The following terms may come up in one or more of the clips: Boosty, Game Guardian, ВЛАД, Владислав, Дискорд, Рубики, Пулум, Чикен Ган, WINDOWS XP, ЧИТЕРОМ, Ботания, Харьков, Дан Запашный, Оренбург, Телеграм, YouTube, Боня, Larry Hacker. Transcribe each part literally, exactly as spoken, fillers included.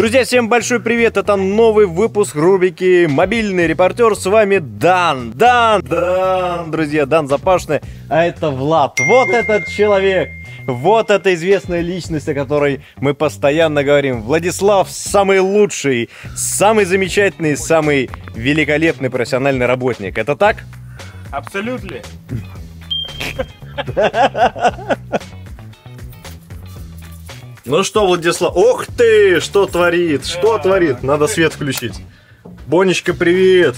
Друзья, всем большой привет, это новый выпуск Рубики, мобильный репортер, с вами Дан, Дан, Дан, друзья, Дан Запашный, а это Влад, вот этот человек, вот эта известная личность, о которой мы постоянно говорим. Владислав самый лучший, самый замечательный, самый великолепный профессиональный работник, это так? Абсолютно. Ну что, Владислав, ох ты, что творит, что творит, надо свет включить. Бонечка, привет.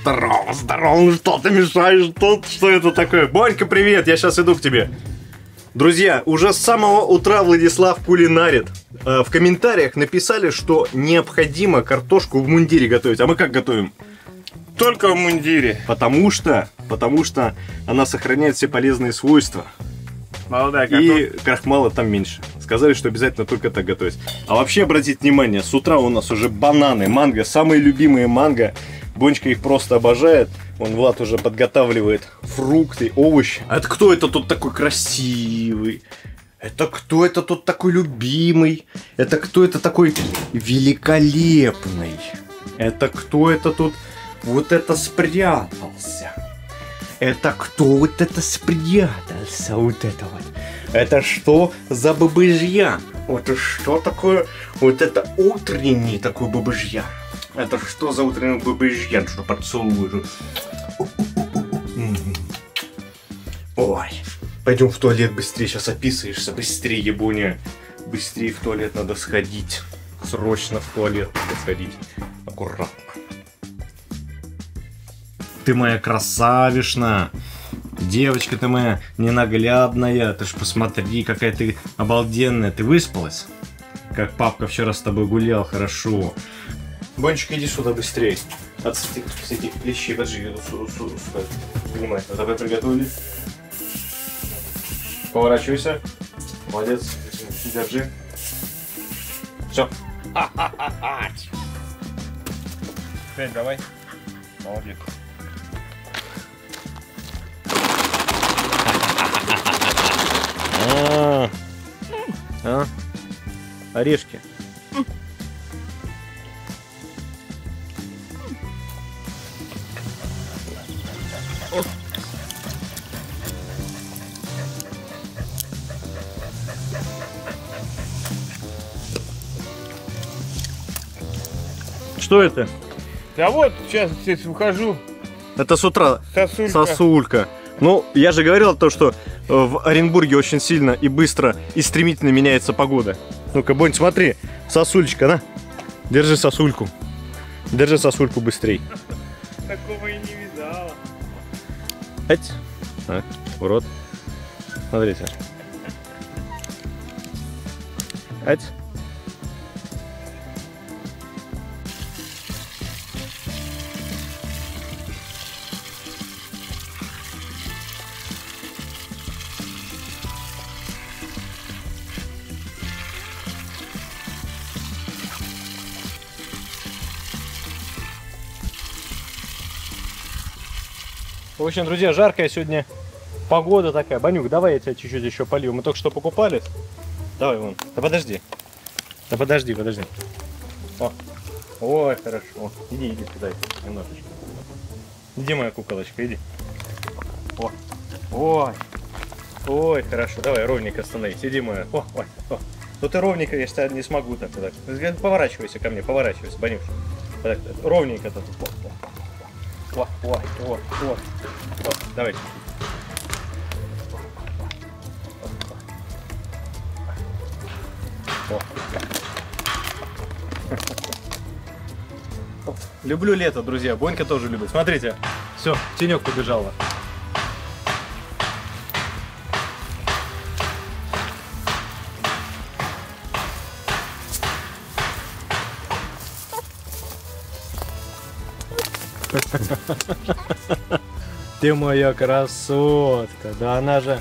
Здорово, здорово, ну что ты мешаешь тут, что это такое? Бонька, привет, я сейчас иду к тебе. Друзья, уже с самого утра Владислав кулинарит. В комментариях написали, что необходимо картошку в мундире готовить. А мы как готовим? Только в мундире. Потому что, потому что она сохраняет все полезные свойства. Молодая картошка. И крахмала там меньше. Сказали, что обязательно только так готовить. А вообще, обратите внимание, с утра у нас уже бананы, манго, самые любимые манго. Бонечка их просто обожает. Вон Влад уже подготавливает фрукты, овощи. А это кто это тут такой красивый? Это кто это тут такой любимый? Это кто это такой великолепный? Это кто это тут вот это спрятался? Это кто вот это спрятался? Вот это вот. Это что за бабыжья? Это что такое? Вот это утренний такой бабыжья. Это что за утренний бабыжья? Что подсовываю? Ой, пойдем в туалет быстрее, сейчас описываешься. Быстрее, Боня. Быстрее в туалет надо сходить. Срочно в туалет надо сходить. Аккуратно. Ты моя красавишна. Девочка ты моя ненаглядная, ты ж посмотри, какая ты обалденная. Ты выспалась? Как папка вчера с тобой гулял, хорошо. Бончик, иди сюда быстрее. Отсети всякие клещи, поджиги. Понимаешь, а давай приготовили. Поворачивайся. Молодец. Держи. Все. Теперь давай. Молодец. А, а? Орешки. Что это? Да вот, сейчас здесь выхожу. Это с утра. Сосулька. Сосулька. Ну, я же говорил то, что в Оренбурге очень сильно и быстро и стремительно меняется погода. Ну-ка, Бонь, смотри, сосульчика, на. Держи сосульку. Держи сосульку быстрей. Такого и не видала. Эть. Так, в рот. Смотрите. Эть. В общем, друзья, жаркая сегодня погода такая. Банюк, давай я тебя чуть-чуть еще полью. Мы только что покупались. Давай вон. Да подожди. Да подожди, подожди. О. Ой, хорошо. Иди, иди сюда немножечко. Иди, моя куколочка, иди. О. Ой. Ой, хорошо. Давай, ровненько становись. Иди, моя. О, ой, о. Ну ты ровненько, я тебя не смогу так. так. Поворачивайся ко мне, поворачивайся, Банюш. Так, ровненько так. О, о, о, о, о. Давай. О. Люблю лето, друзья. Бонька тоже любит. Смотрите, все, тенек побежала. Ты моя красотка, да она же,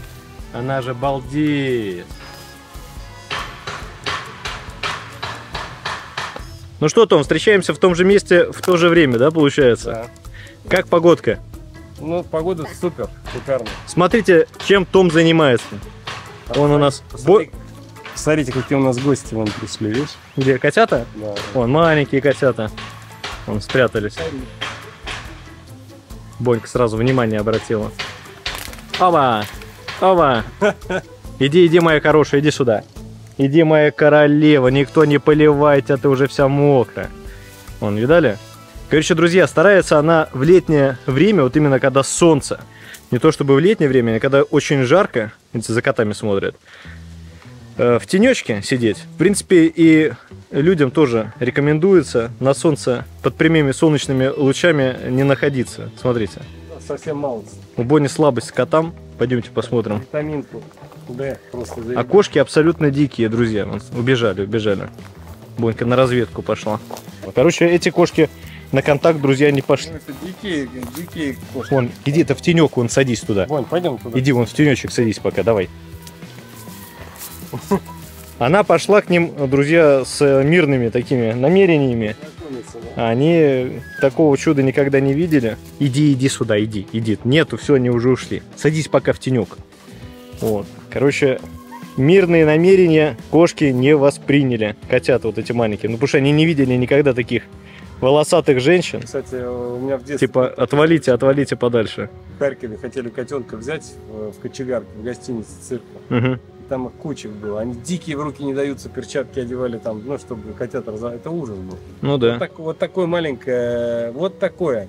она же балдеет. Ну что, Том, встречаемся в том же месте в то же время, да, получается? Да. Как погодка? Ну, погода супер, шикарная. Смотрите, чем Том занимается. Он у нас... Посмотри, Смотрите, какие у нас гости вон пришли, видишь? Где, котята? Да. Вон, маленькие котята. Вон, спрятались. Бонька сразу внимание обратила. Опа! Опа! Иди, иди, моя хорошая, иди сюда. Иди, моя королева, никто не поливает, а ты уже вся мокрая. Вон, видали? Короче, друзья, старается она в летнее время, вот именно когда солнце. Не то чтобы в летнее время, а когда очень жарко, видите, за котами смотрят. В тенечке сидеть. В принципе, и людям тоже рекомендуется на солнце под прямыми солнечными лучами не находиться. Смотрите. Совсем мало. У Бони слабость к котам. Пойдемте посмотрим. Витаминку. Да, просто заеду. А кошки абсолютно дикие, друзья. Убежали, убежали. Бонька на разведку пошла. Короче, эти кошки на контакт, друзья, не пошли. Это дикие, дикие кошки. Вон, иди-то в тенек, вон, садись туда. Вон, пойдем туда. Иди, вон, в тенечек садись пока, давай. Она пошла к ним, друзья, с мирными такими намерениями. Они такого чуда никогда не видели. Иди, иди сюда, иди, иди. Нету, все, они уже ушли. Садись пока в тенек. Вот. Короче, мирные намерения кошки не восприняли. Котята вот эти маленькие. Ну, потому что они не видели никогда таких волосатых женщин. Кстати, у меня в детстве... Типа, отвалите, отвалите подальше. В Харькове хотели котенка взять в кочегарке, в гостинице цирка. Угу. Там кучек было. Они дикие, в руки не даются, перчатки одевали там, ну, чтобы котят разорвать. Это ужас был. Ну да. Вот, так, вот такое маленькое, вот такое.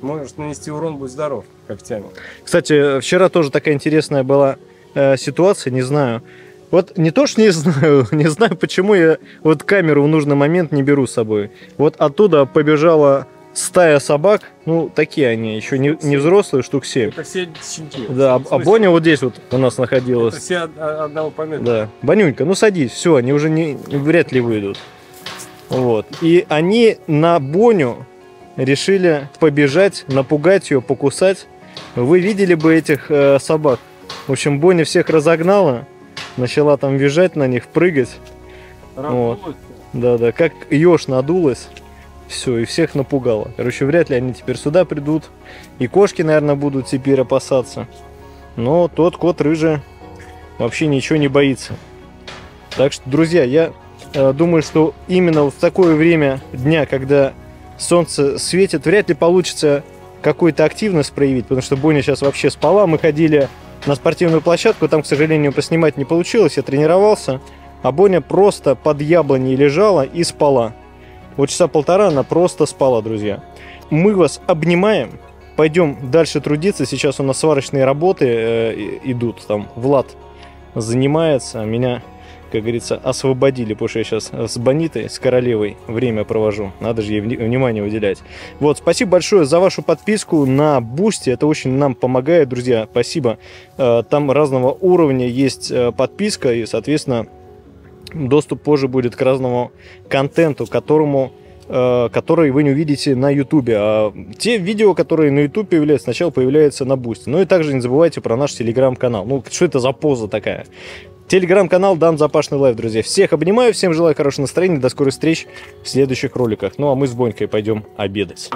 Можешь нанести урон, будь здоров, когтями. Кстати, вчера тоже такая интересная была э, ситуация, не знаю. Вот не то, что не знаю, не знаю, почему я вот камеру в нужный момент не беру с собой. Вот оттуда побежала стая собак, ну, такие они, еще не, не взрослые, штук семь. Это все щенки. Да, а Боня вот здесь вот у нас находилась. Это все одного помета. Да. Бонюнька, ну садись, все, они уже не, вряд ли выйдут. Вот. И они на Боню решили побежать, напугать ее, покусать. Вы видели бы этих э, собак. В общем, Боня всех разогнала, начала там визжать на них, прыгать. Вот. Да-да, как еж надулась. Все, и всех напугало. Короче, вряд ли они теперь сюда придут. И кошки, наверное, будут теперь опасаться. Но тот кот рыжий вообще ничего не боится. Так что, друзья, я э, думаю, что именно вот в такое время дня, когда солнце светит, вряд ли получится какую-то активность проявить. Потому что Боня сейчас вообще спала. Мы ходили на спортивную площадку. Там, к сожалению, поснимать не получилось. Я тренировался. А Боня просто под яблоней лежала и спала. Вот часа полтора она просто спала, друзья. Мы вас обнимаем. Пойдем дальше трудиться. Сейчас у нас сварочные работы э, идут. Там Влад занимается. Меня, как говорится, освободили, потому что я сейчас с Бонитой, с королевой время провожу. Надо же ей внимание уделять. Вот, спасибо большое за вашу подписку на Boosty. Это очень нам помогает, друзья. Спасибо. Э, там разного уровня есть подписка и, соответственно, доступ позже будет к разному контенту, которому, э, который вы не увидите на YouTube. А те видео, которые на YouTube появляются, сначала появляются на Boosty. Ну и также не забывайте про наш Телеграм-канал. Ну, что это за поза такая? Телеграм-канал Дан Запашный Лайв, друзья. Всех обнимаю, всем желаю хорошего настроения. До скорых встреч в следующих роликах. Ну, а мы с Бонькой пойдем обедать.